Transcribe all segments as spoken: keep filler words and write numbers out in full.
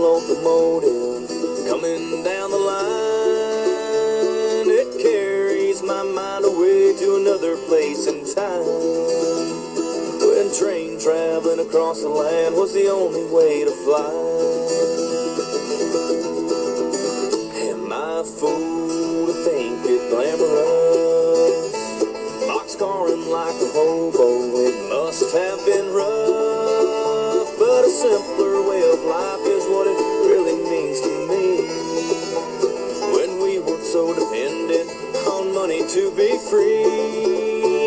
locomotive coming down the line. It carries my mind away to another place in time, when train traveling across the land was the only way to fly. Am I a fool to think it glamorous? Boxcarring like a hobo, it must have been rough, but a simpler life is what it really means to me. When we were so dependent on money to be free.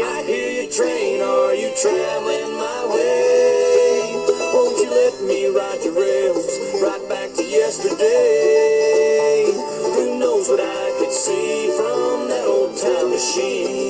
I hear you, train, are you traveling my way? Won't you let me ride your rails right back to yesterday? Who knows what I could see from that old time machine?